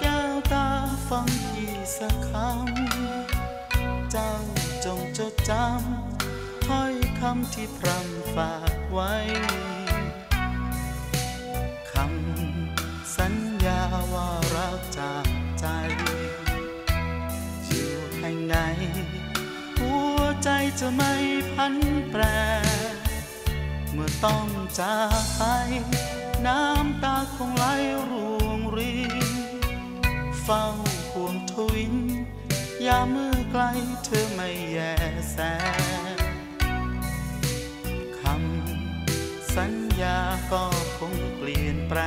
แก้วตาฟังพี่สักคำเจ้าจงจดจำถ้อยคำที่พร่ำฝากไว้คำสัญญาว่ารักจากใจอยู่แห่งไหนหัวใจจะไม่พันแปรเมื่อต้องจากไปน้ำตาคงไหลร่วงรินเฝ้าห่วงทวินยามเมื่อไกลเธอไม่แยแสคำสัญญาก็คงเปลี่ยนแปล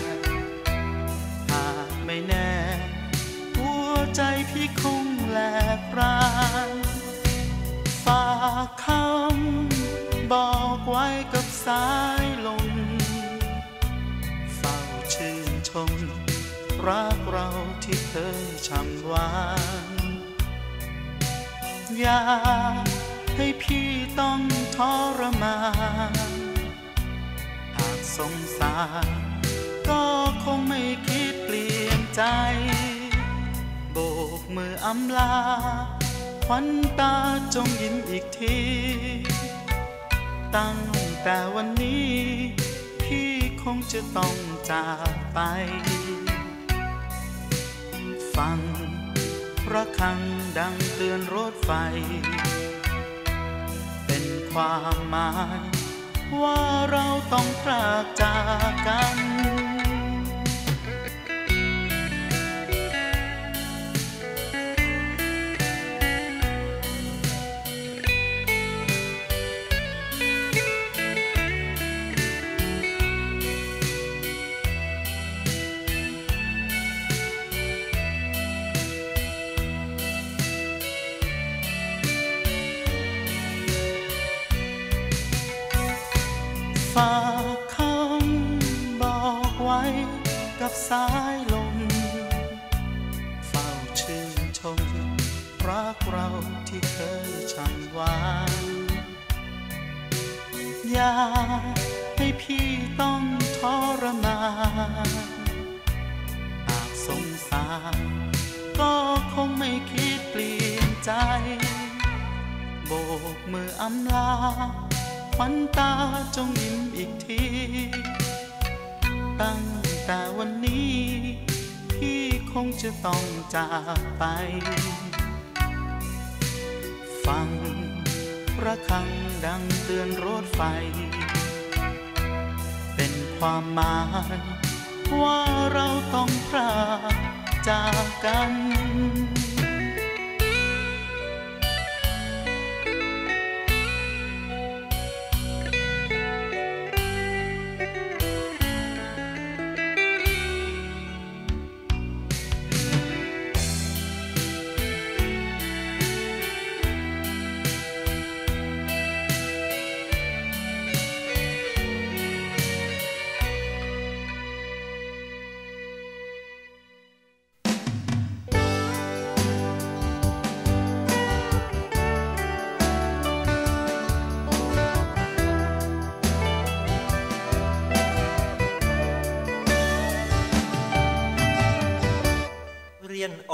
งหากไม่แน่หัวใจพี่คงแหลกรานฝากคำบอกไว้กับสายลมรักเราที่เคยช่ำหวานอย่าให้พี่ต้องทรมานหากสงสารก็คงไม่คิดเปลี่ยนใจโบกมืออำลาขวัญตาจงยิ้มอีกทีตั้งแต่วันนี้พี่คงจะต้องจากไปฟังระฆังดังเตือนรถไฟเป็นความหมายว่าเราต้องพรากจากกันฝากคำบอกไว้กับสายลมเฝ้าชื่นชมรักเราที่เคยช่ำหวานอย่าให้พี่ต้องทรมานหากสงสารก็คงไม่คิดเปลี่ยนใจโบกมืออำลาขวัญตาจงยิ้มอีกทีตั้งแต่วันนี้พี่คงจะต้องจากไปฟังระฆังดังเตือนรถไฟเป็นความหมายว่าเราต้องพรากจากกัน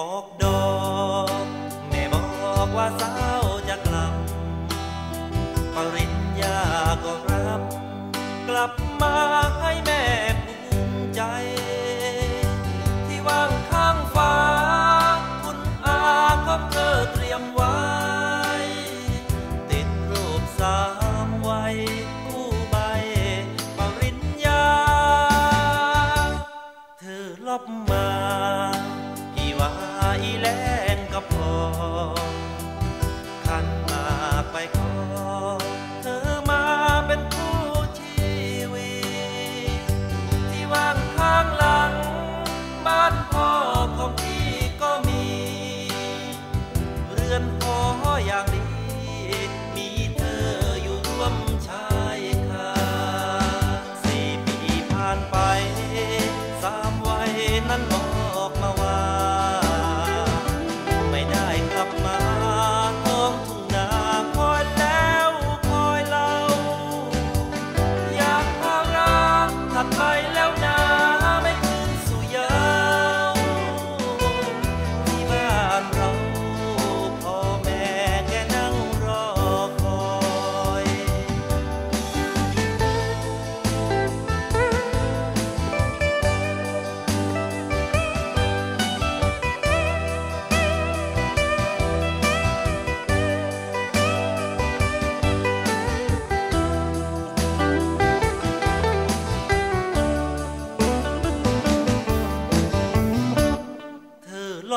ออกดอกแม่บอกว่าสาวจะกลับปริญญาก็รับกลับมาให้แม่ภูมิใจที่วางข้างฟ้าคุณอาของเธอเตรียมไว้ติดรูปสามไว้คู่ใบปริญญาเธอลบมาอีแลงกับพอ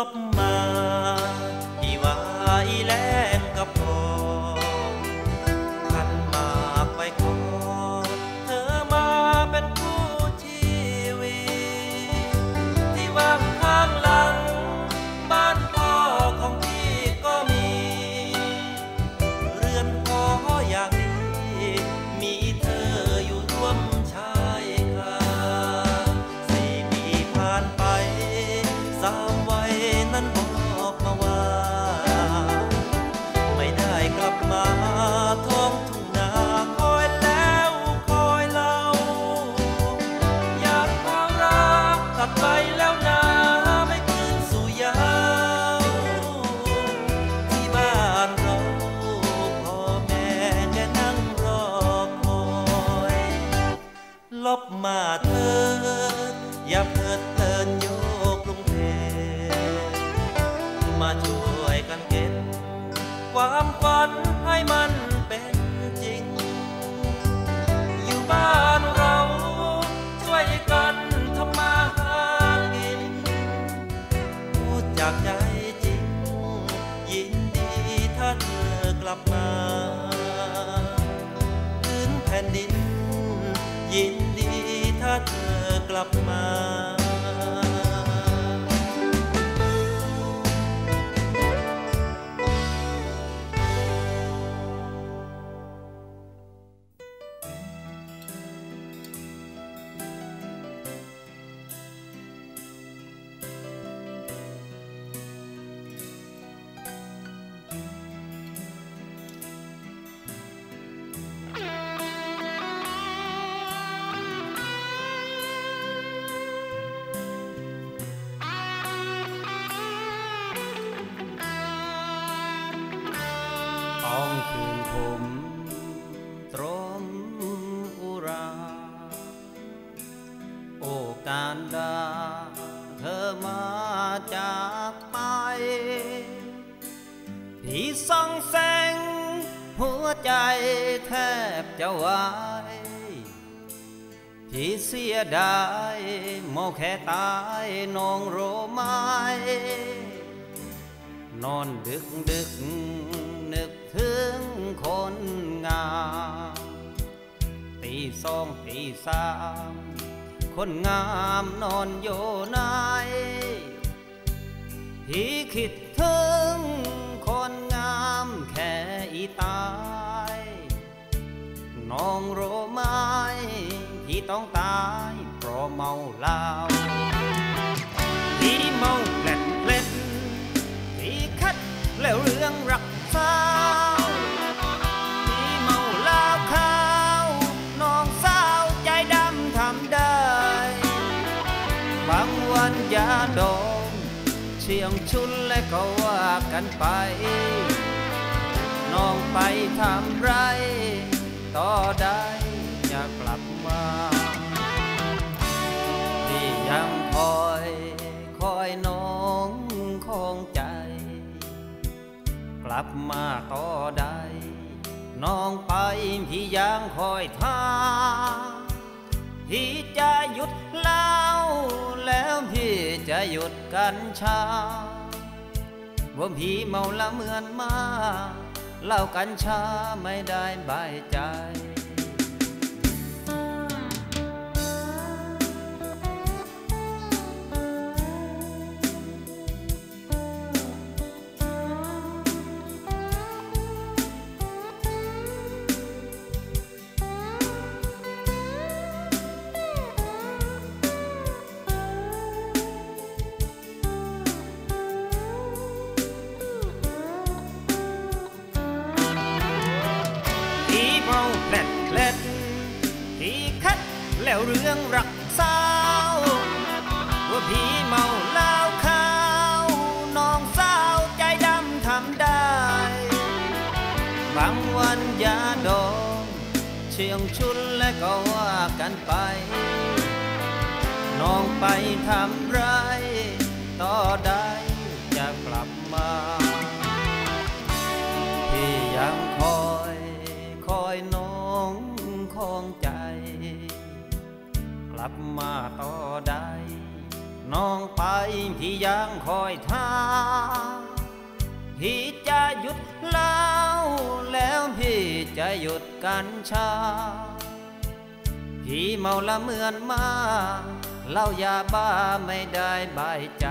ก็มาอีวาอีแรงก็พอขันมากไว้ขอเธอมาเป็นคู่ชีวิตที่ว่างข้างหลังบ้านพ่อของพี่ก็มีเรือนขออย่างนี้มีเธออยู่ร่วมชายคา4 ปีผ่านไป3 วัยนั้นบอกมาว่าไม่ได้กลับมาท้องทุ่งนาคอยแล้วคอยเล่าอยากพารักกลับไปแล้วนาไม่คืนสู่ยาวที่บ้านเราพ่อแม่แกนั่งรอคอยลบมาเถิดอย่าเพิดเพลินอยู่มาช่วยกันเก็บความฝันให้มันเป็นจริงอยู่บ้านเราช่วยกันทำมาหากินพูดจากใจจริงยินดีท่านกลับมาพื้นแผ่นดินยินดีท่านกลับมาที่เสียดายมองแค่ตายนองโรมายนอนดึกดึกนึกถึงคนงามตี 2 ตี 3คนงามนอนอยู่ไหนที่คิดถึงคนงามแค่อีตายนองโรมายที่ต้องตายเพราะเมาเหล้าที่เมาเล่นเล่นที่คัดแล้วเรื่องรักสาวที่เมาเหล้าขาวน้องสาวใจดำทำได้บางวันยาดองเชียงชุนและก็ว่ากันไปน้องไปทำไรต่อได้จะกลับมาที่ยังคอยน้องของใจกลับมาต่อได้น้องไปที่ยังคอยท่าพี่จะหยุดเล่าแล้วพี่จะหยุดกันชาว่าพี่เมาละเหมือนมาเล่ากันชาไม่ได้บายใจแล้วเรื่องรักสาวว่าผีเมาเหล้าขาวน้องสาวใจดำทำได้บางวันยาดองเชียงชุนและก็ว่ากันไปน้องไปทำไรต่อได้จะกลับมาที่ยังคอยน้องของใจกลับมาต่อได้ น้องไปพี่ยังคอยท่าพี่จะหยุดแล้วแล้วพี่จะหยุดกัญชาพี่เมาละเหมือนมาเล่ายาบ้าไม่ได้บายใจ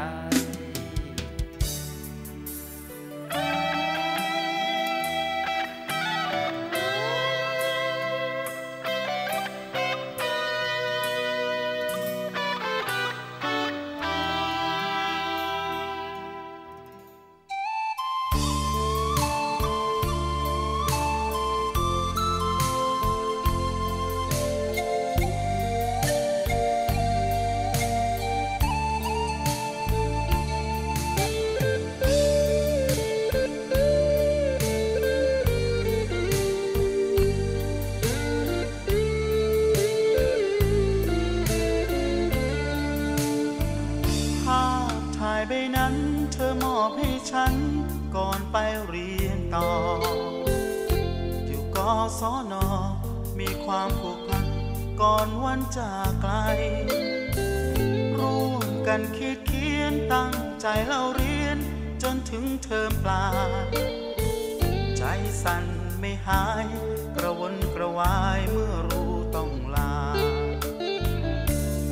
มีความผูกพันก่อนวันจากไกลร่วมกันคิดเขียนตั้งใจเล่าเรียนจนถึงเทอมปลายใจสั่นไม่หายกระวนกระวายเมื่อรู้ต้องลา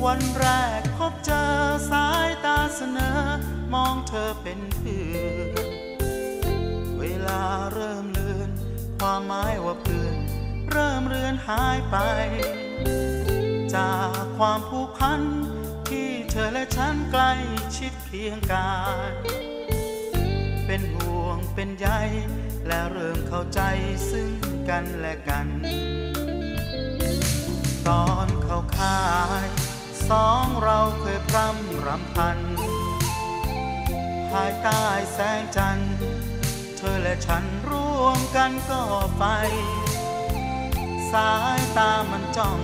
วันแรกพบเจอสายตาเสนอมองเธอเป็นเพื่อนเวลาเริ่มเลือนความหมายว่าเพื่อนเริ่มเลือนหายไปจากความผูกพันที่เธอและฉันใกล้ชิดเคียงกายเป็นห่วงเป็นใยและเริ่มเข้าใจซึ่งกันและกันตอนเข้าค่ายสองเราเคยพร่ำรำพันภายใต้แสงจันทร์เธอและฉันร่วมกันก็ไปสายตามันจ้อง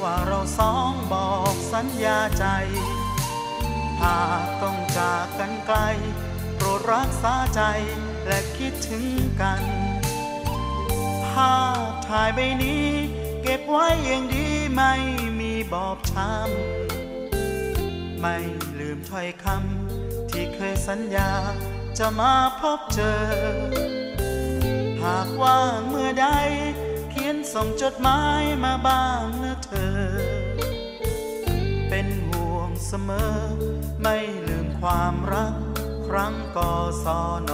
ว่าเราสองบอกสัญญาใจหากต้องจากกันไกลโปรดรักษาใจและคิดถึงกันภาพถ่ายใบนี้เก็บไว้อย่างดีไม่มีบอบช้ำไม่ลืมถ้อยคำที่เคยสัญญาจะมาพบเจอหากว่าเมื่อใดส่งจดหมายมาบ้างนะเธอเป็นห่วงเสมอไม่ลืมความรักครั้งกศน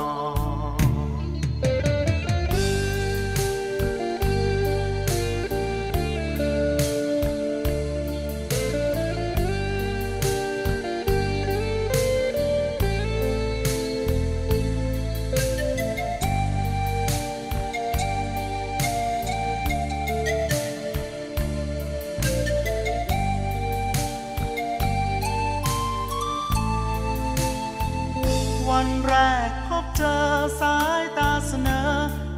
วันแรกพบเจอสายตาเสนอ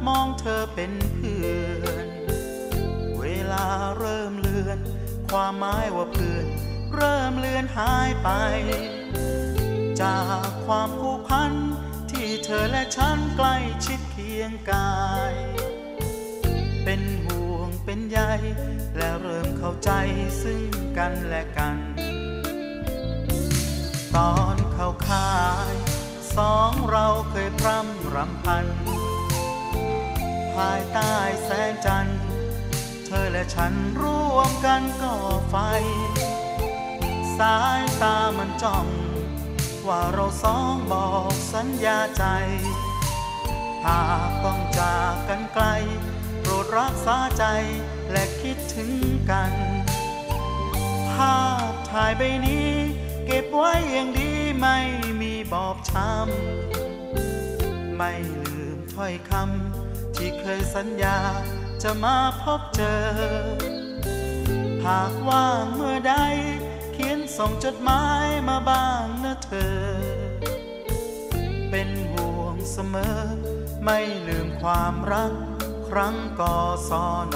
มองเธอเป็นเพื่อนเวลาเริ่มเลือนความหมายว่าเพื่อนเริ่มเลือนหายไปจากความผูกพันที่เธอและฉันใกล้ชิดเคียงกายเป็นห่วงเป็นใยและเริ่มเข้าใจซึ่งกันและกันตอนเข้าค่ายสองเราเคยพร่ำรำพันภายใต้แสงจันทร์เธอและฉันร่วมกันก่อไฟสายตามันจ้องว่าเราสองบอกสัญญาใจหากต้องจากกันไกลโปรดรักษาใจและคิดถึงกันภาพถ่ายใบนี้เก็บไว้อย่างดีไม่มีบอบช้ำไม่ลืมถ้อยคำที่เคยสัญญาจะมาพบเจอหากว่าเมื่อใดเขียนส่งจดหมายมาบ้างนะเธอเป็นห่วงเสมอไม่ลืมความรักครั้งกศน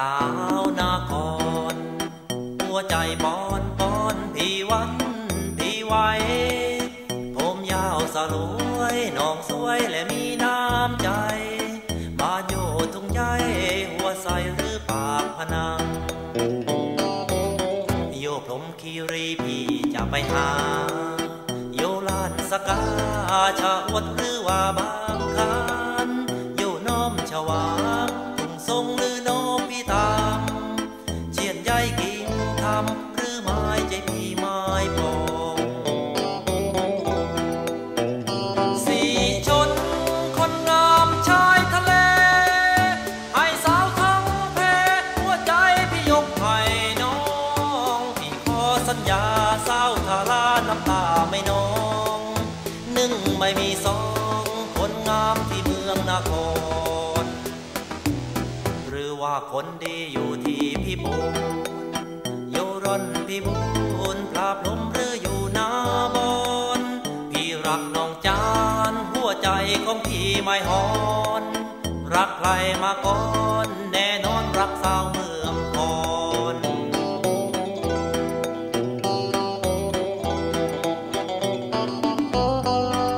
สาวนาครหัวใจปอนปอนที่วันที่ไหวผมยาวสลวยน้องสวยและมีน้ำใจมาโยทุ่งใหญ่หัวใสหรือปากพนังโยพรหมคีรีพี่จะไปหาโยลานสกาชะอวดหรือว่าบางคานโยน้อมชวาทุ่งทรงหรือน้อมพี่ตามเชียนใหญ่กิ่งทำหรือไม้ใจพี่ไม้ปองสีชนคนงามชายทะเลให้สาวทั้งเพหัวใจพี่ยกให้น้องพี่ขอสัญญาสาวทาราน้ำตาไม่น้องหนึ่งไม่มีสองคนงามที่เมืองนครหรือว่าคนดีอยู่ที่พี่บุญโยรนพี่บุญพลาพลมหรืออยู่นาบอนพี่รักน้องจานหัวใจของพี่ไม่หอนรักใครมาก่อนแน่นอนรักสาวเมืองค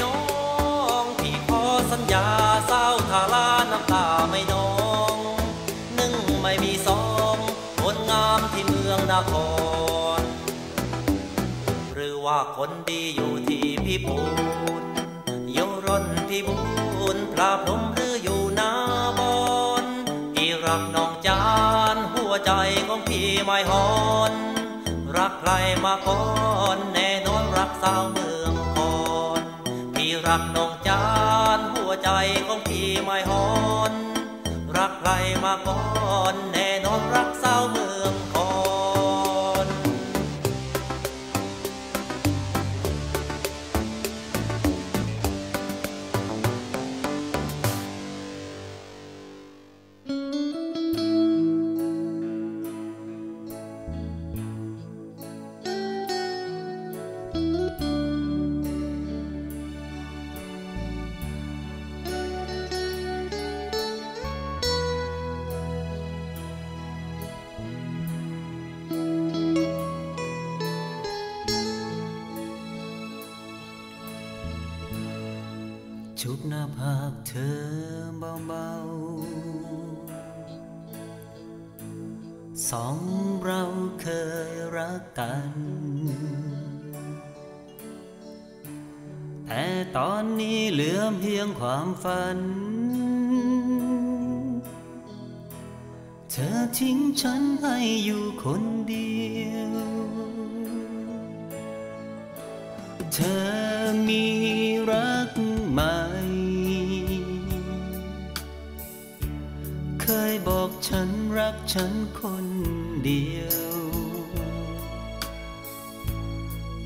อนหรือว่าคนดีอยู่ที่พี่บุญโยรนพี่บุญพลาพลมหรืออยู่นาบอนพี่รักน้องจานหัวใจของพี่ไม่หอนรักใครมาก่อนแน่นอนรักสาวเมืองคอนพี่รักน้องจานหัวใจของพี่ไม่หอนรักใครมาก่อนแน่นอนรักสาวเมืองคอนชุบหน้าผากเธอเบาๆสองเราเคยรักกันแต่ตอนนี้เหลือเพียงความฝันเธอทิ้งฉันให้อยู่คนเดียวเธอมีรักไหมเคยบอกฉันรักฉันคนเดียว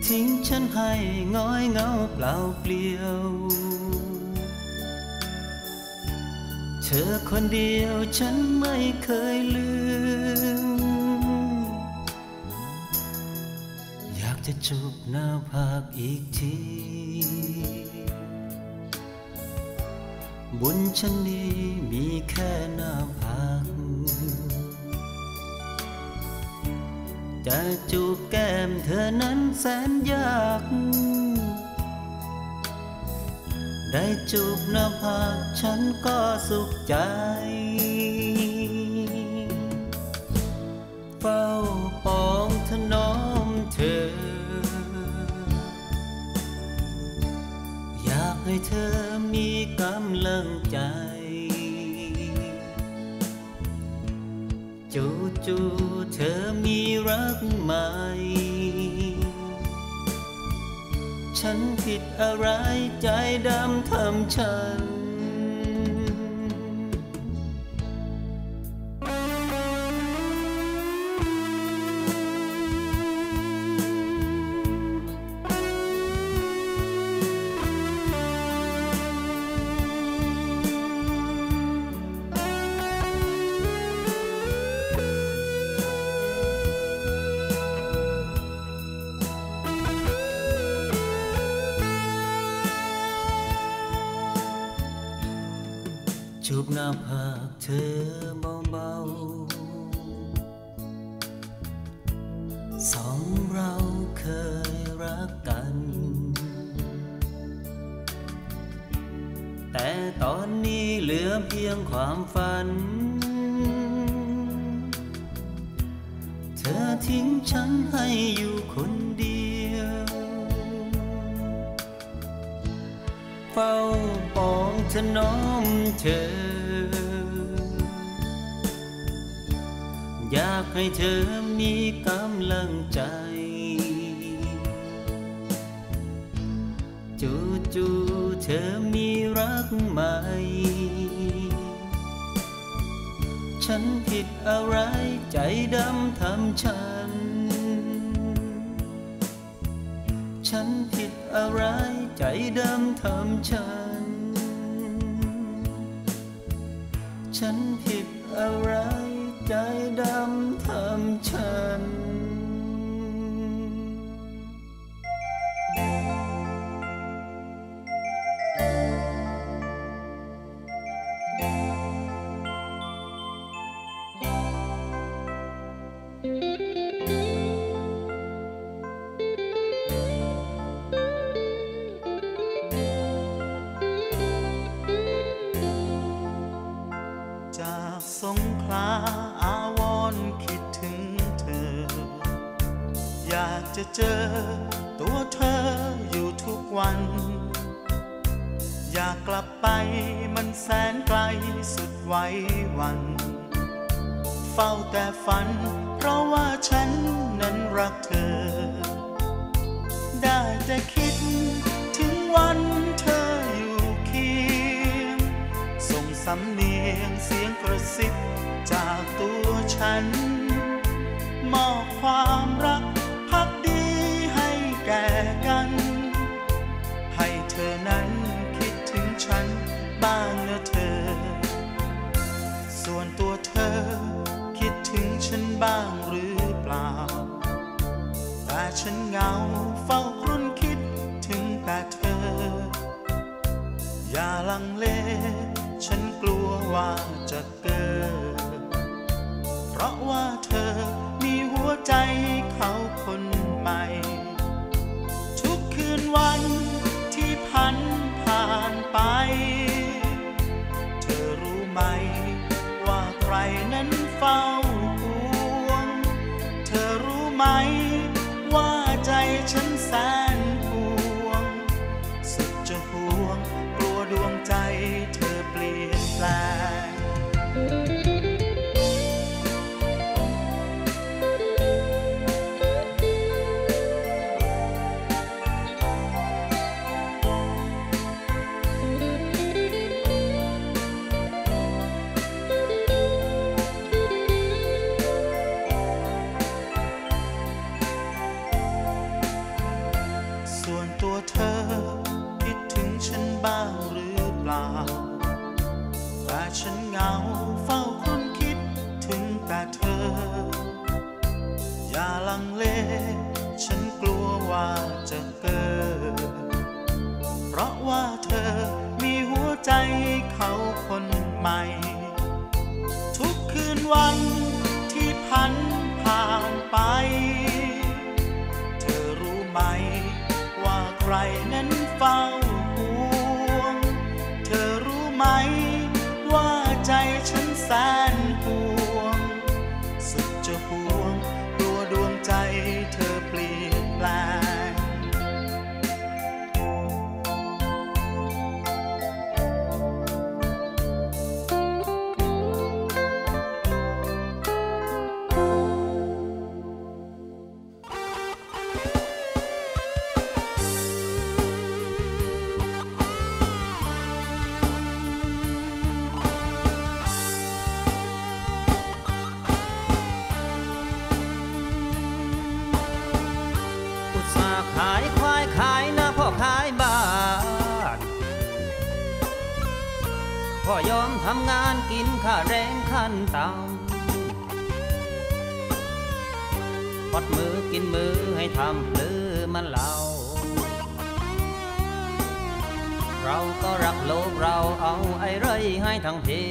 ทิ้งฉันให้ง้อยเหงาเปล่าเปลี่ยวเธอคนเดียวฉันไม่เคยลืมอยากจะจูบหน้าผากอีกทีบนฉันนี้มีแค่หน้าผากจะจูบแก้มเธอนั้นแสนยากได้จูบหน้าผากฉันก็สุขใจเฝ้าปองถนอมเธออยากให้เธอมีกำลังใจจู่ๆเธอมีรักใหม่ฉันผิดอะไรใจดำทำฉัน หน้าผากเธอเบาๆสองเราเคยรักกันแต่ตอนนี้เหลือเพียงความฝันเธอทิ้งฉันให้อยู่คนเดียวเฝ้าปองถนอมเธออยากให้เธอมีกำลังใจจู่ๆเธอมีรักใหม่ฉันผิดอะไรใจดำทำฉันผิดอะไรใจดำทำฉันผิดอะไรใจดำทำฉันสงขลาอาวรณ์คิดถึงเธออยากจะเจอตัวเธออยู่ทุกวันอยากกลับไปมันแสนไกลสุดไว้วันเฝ้าแต่ฝันเพราะว่าฉันนั้นรักเธอได้แต่คิดถึงวันเธออยู่เคียงส่งสำเนียงเสียงกระซิบจากตัวฉันมอบความรักภักดีให้แก่กันให้เธอนั้นคิดถึงฉันบ้างนะเธอส่วนตัวเธอคิดถึงฉันบ้างหรือเปล่าแต่ฉันเหงาเฝ้าครุ่นคิดถึงแต่เธออย่าลังเลฉันกลัวว่าจะเกิดเพราะว่าเธอมีหัวใจเขาคนใหม่ทุกคืนวันที่ผ่านไปเธอรู้ไหมว่าใครนั้นเฝ้าห่วงเธอรู้ไหมว่าใจฉันแสนห่วงสุดจะห่วงกลัวดวงใจเธอแปลงส่วนตัวเธอคิดถึงฉันบ้างหรือเปล่าแต่ฉันเหงาเฝ้าครุ่นคิดถึงแต่เธออย่าลังเลฉันกลัวว่าจะเกิดเพราะว่าเธอมีหัวใจเขาคนใหม่ทุกคืนวันที่ผ่านไปเธอรู้ไหมว่าใครนั้นเฝ้าห่วงเธอรู้ไหมว่าใจฉันแสนห่วงสุดจะห่วงตัวดวงใจเธอเปลี่ยนแปลงขายควายขายนาพ่อขายบ้านพ่อยอมทำงานกินค่าแรงขั้นต่ำปัดมือกินมือให้ทำหรือมันเหล่า เราก็รักโลกเราเอาไอ้เร่ยให้ทั้งที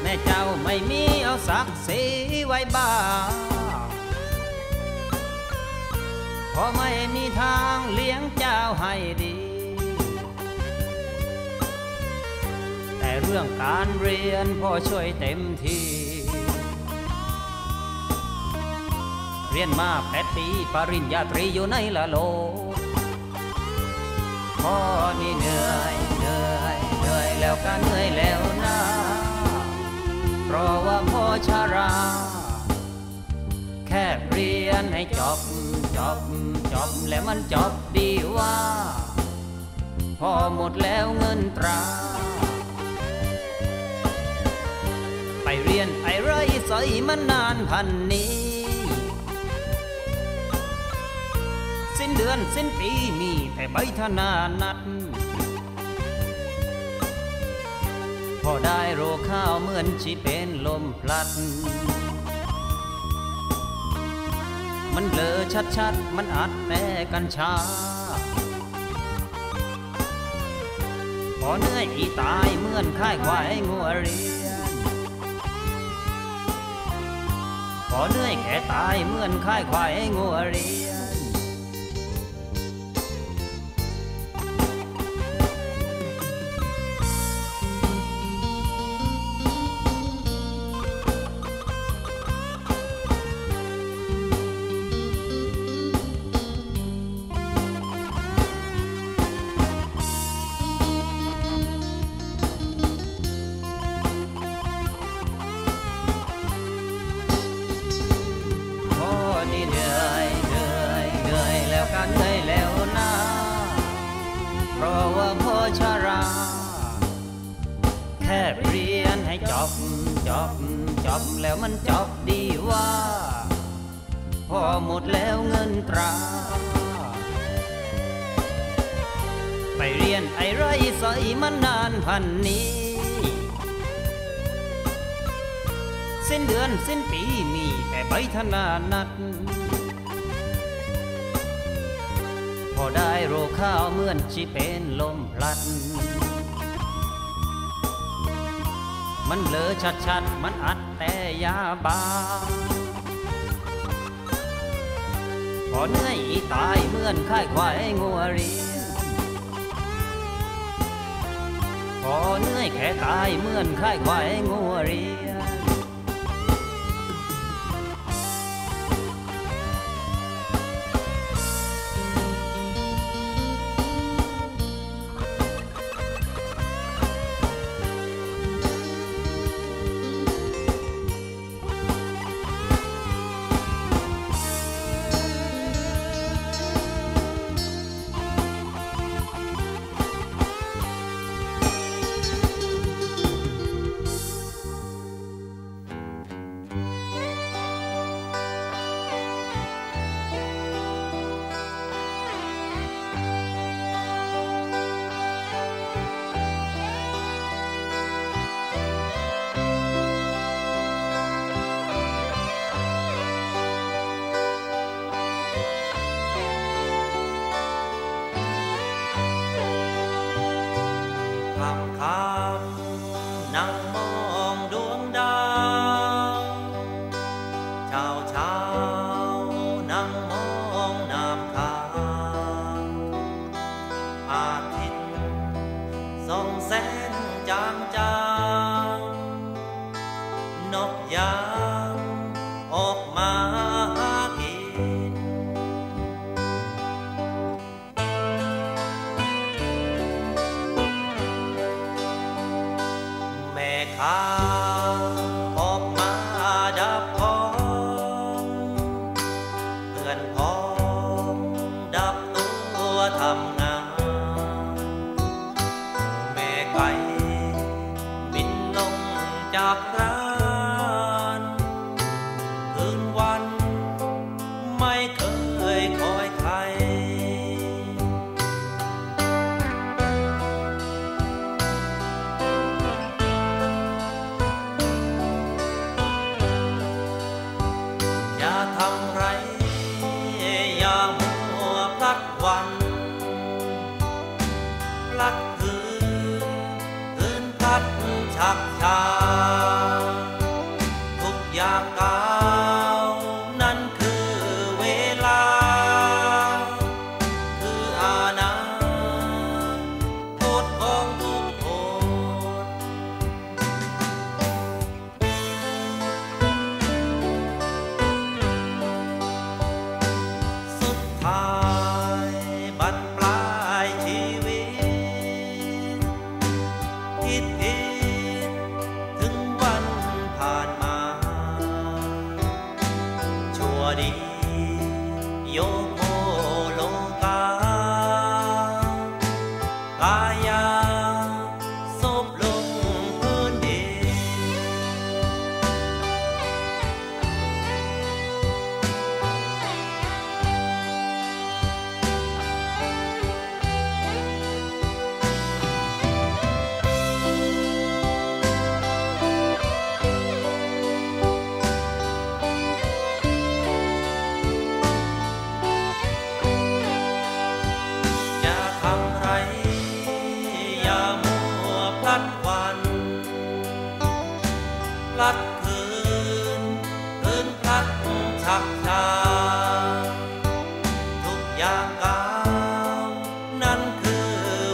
แม่เจ้าไม่มีเอาศักดิ์ศรีไว้บ้างเพราะไม่มีทางเลี้ยงเจ้าให้ดีแต่เรื่องการเรียนพ่อช่วยเต็มที่เรียนมา8 ปีปริญญาตรีอยู่ในละโลพ่อนี่เหนื่อยเหนื่อยเหนื่อยแล้วก็เหนื่อยแล้วนะเพราะว่าพ่อชราแค่เรียนให้จบแล้วมันจบดีว่าพ่อหมดแล้วเงินตราไปเรียนไอ้เร่ยสอยมันนานพันนี้สิ้นเดือนสิ้นปีมีแต่ใบธนานัดพอได้โรข้าวเหมือนชีเป็นลมพลัดมันเบลอชัดๆมันอัดแต่กัญชาพอเหนื่อยอีตายเหมือนค่ายควายงัวเรียนพอเหนื่อยแก่ตายเหมือนค่ายควายงัวเรียนจบแล้วมันจบดีว่าพอหมดแล้วเงินตราไปเรียนไอ้เร่ยใส่มันนานพันนี้สิ้นเดือนสิ้นปีมีแต่ใบธนานัดพอได้โรข้าวเหมือนชีเป็นลมพลัดมันเบลอชัดๆมันอัดแต่ยาบ้าพอเหนื่อยตายเหมือนค่ายควายงัวเรียนพอเหนื่อยแค่ตายเหมือนค่ายควายงัวเรียนทำไร ทางทุกอย่างก้าวนั้นคือเวลาคืออาณาโคตรของทุกคนสุดท้ายบัดปลายชีวิตคิดผิดดีโยโคโลกากายาศพลงพื้นดินพลัดคืนคืนพลัดชักชาทุกอย่างก้าวนั้นคือ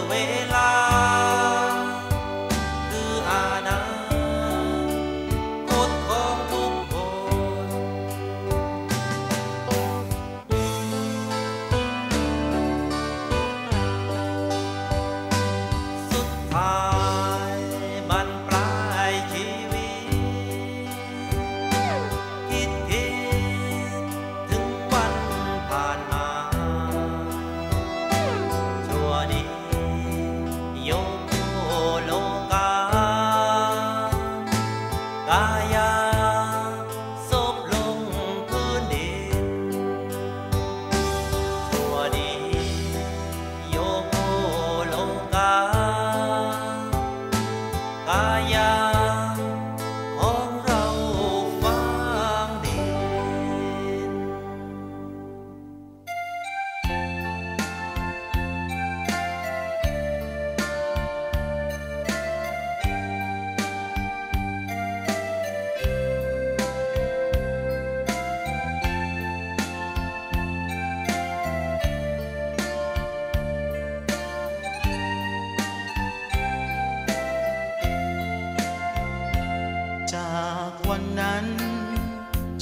เวลาคืออาณาโคตรของทุกคนสุดท้ายมันปลายชีวิตกายาศพลงพื้นดินชั่วดีโยโคโลกากายาของเราฟ้างดินจากวันนั้น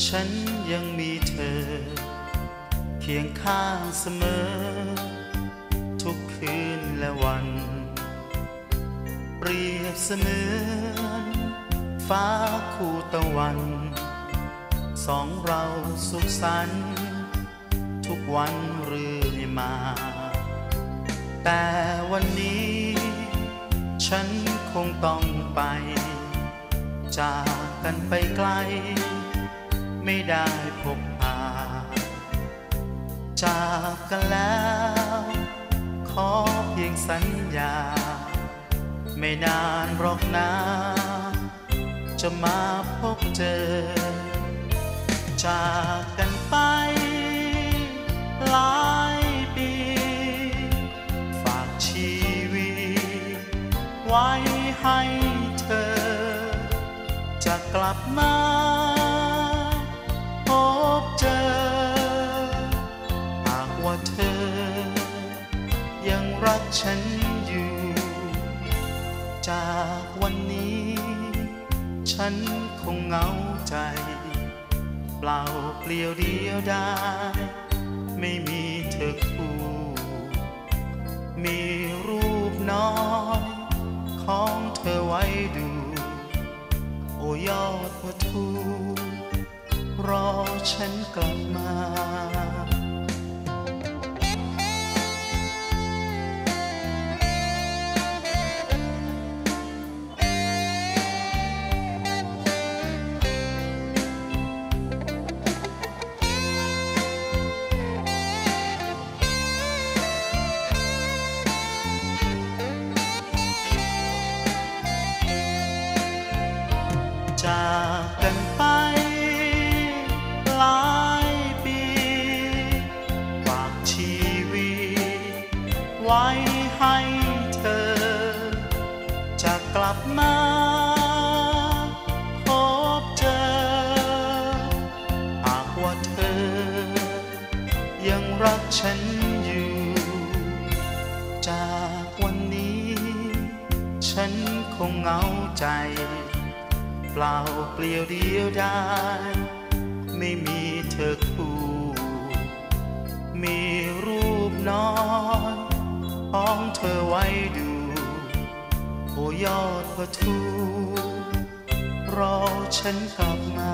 ฉันยังมีเธอเคียงข้างเสมอทุกคืนและวันเปรียบเสมือนฟ้าคู่ตะวันสองเราสุขสันต์ทุกวันเรื่อยมาแต่วันนี้ฉันคงต้องไปจากกันไปไกลไม่ได้พบหาจากกันแล้วขอเพียงสัญญาไม่นานหรอกนะจะมาพบเจอจากกันไปหลายปีฝากชีวิตไว้ให้เธอจะกลับมาพบเจอหากว่าเธอยังรักฉันอยู่จากวันนี้ฉันคงเหงาใจเปล่าเปลี่ยวเดียวดายไม่มีเธอคู่มีรูปน้อยของเธอไว้ดูโอ้ยอดประตูรอฉันกลับมาจากกันไปหลายปีฝากชีวิตไว้ให้เธอจะกลับมา รักฉันอยู่จากวันนี้ฉันคงเหงาใจเปล่าเปลี่ยวเดียวดายไม่มีเธอคู่มีรูปน้อยของเธอไว้ดูโอ้ยอดประตูรอฉันกลับมา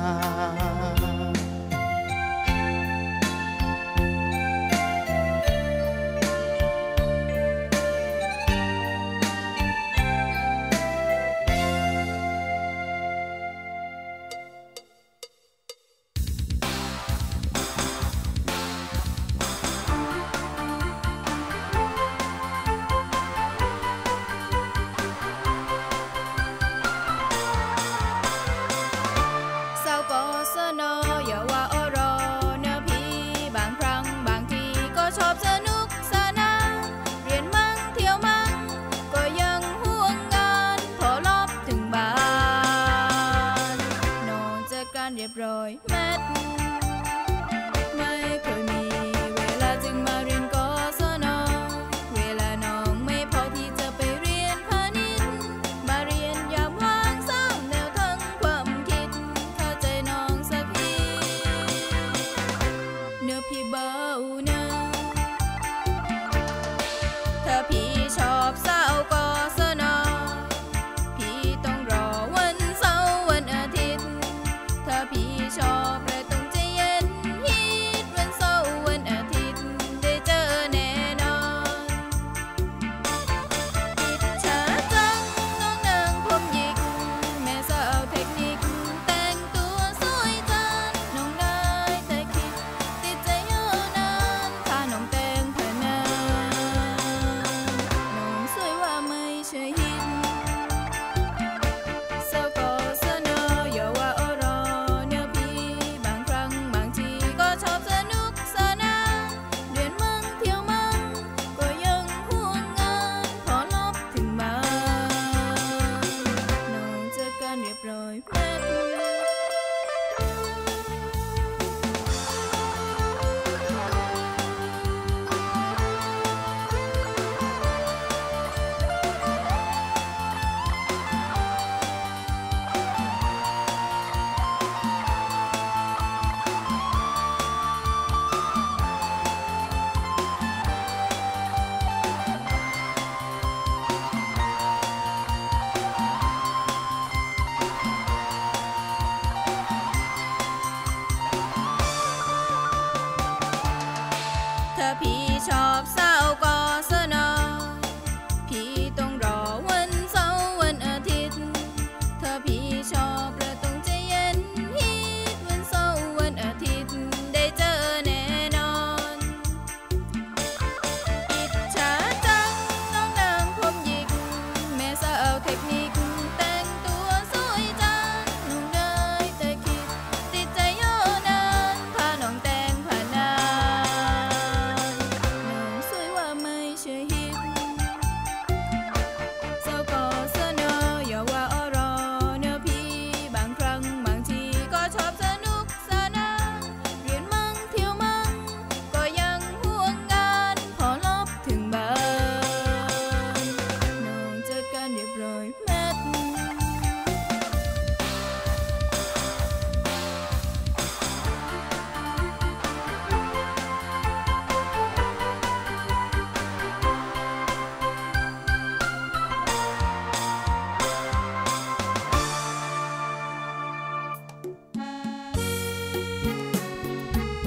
เ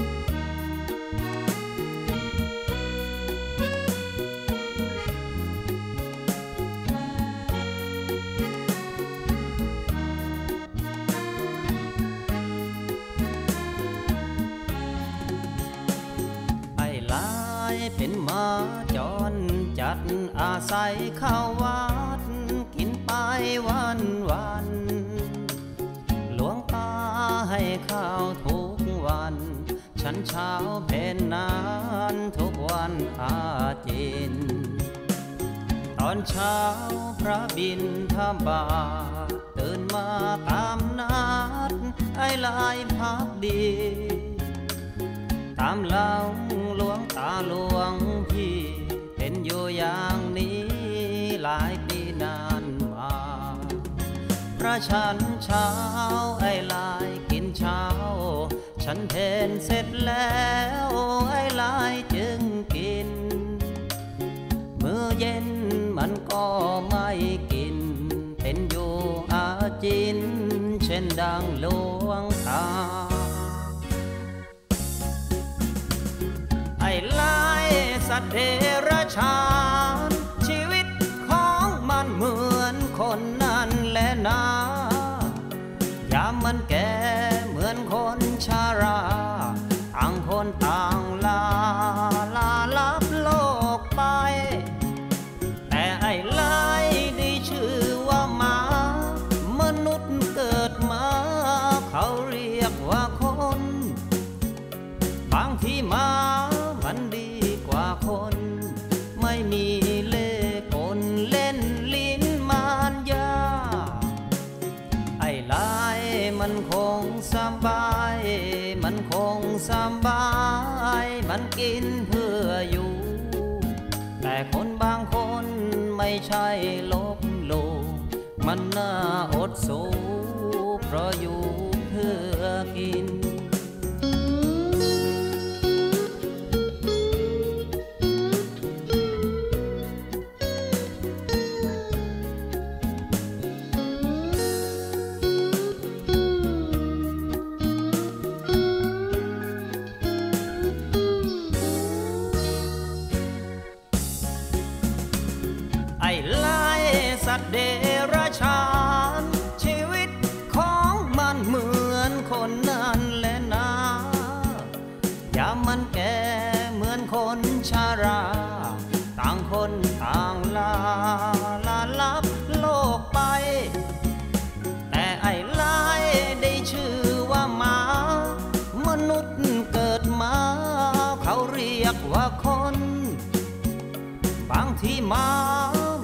ป็นหมาจรจัดอาศัยข้าววัดกินไปวันหลวงตาให้ข้าวทุกวันฉันเช้าเป็นนานทุกวันอาทิตย์ตอนเช้าพระบิณฑบาตตื่นมาตามนัดไอ้ลายพักดีตามหลังหลวง ตาหลวงพี่เป็นอยู่อย่างนี้หลายปีนานมาพระฉันเช้าไอ้ลายกินเช้าฉันเพนเสร็จแล้วไอ้ลายจึงกินมื้อเย็นมันก็ไม่กินเป็นอยู่อาจินเช่นดังหลวงตาไอ้ลายสัตว์เดรัจฉานชีวิตของมันเหมือนคนนั้นแลนะยามมันแก่เหมือนคนชราต่างคนต่างลาลับโลกไปแต่ไอ้ลายได้ชื่อว่าหมามนุษย์เกิดมาเขาเรียกว่าคนบางทีหมามันดีกว่าคนไม่มีเล่ห์กลเล่นลิ้นมารยาไอ้ลายมันคงสบายมันคงสบายมันกินเพื่ออยู่แต่คนบางคนไม่ใช่ลบหลู่มันน่าอดสูเพราะอยู่เพื่อกินสัตว์เดรัจฉานชีวิตของมันเหมือนคนนั้นแลนะยามมันแก่เหมือนคนชราต่างคนต่างลาลับโลกไปแต่ไอ้ลายได้ชื่อว่าหมามนุษย์เกิดมาเขาเรียกว่าคนบางทีหมา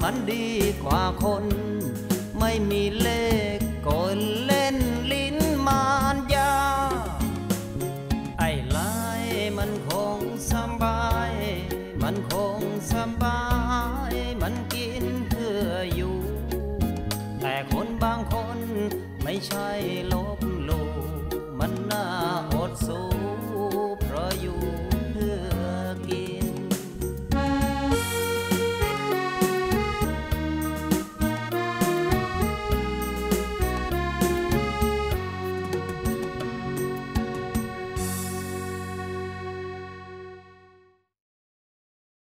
มันดีกว่าคนไม่มีเล่ห์กลเล่นลิ้นมารยาไอ้ลายมันคงสบายมันคงสบายมันกินเพื่ออยู่แต่คนบางคนไม่ใช่ลบ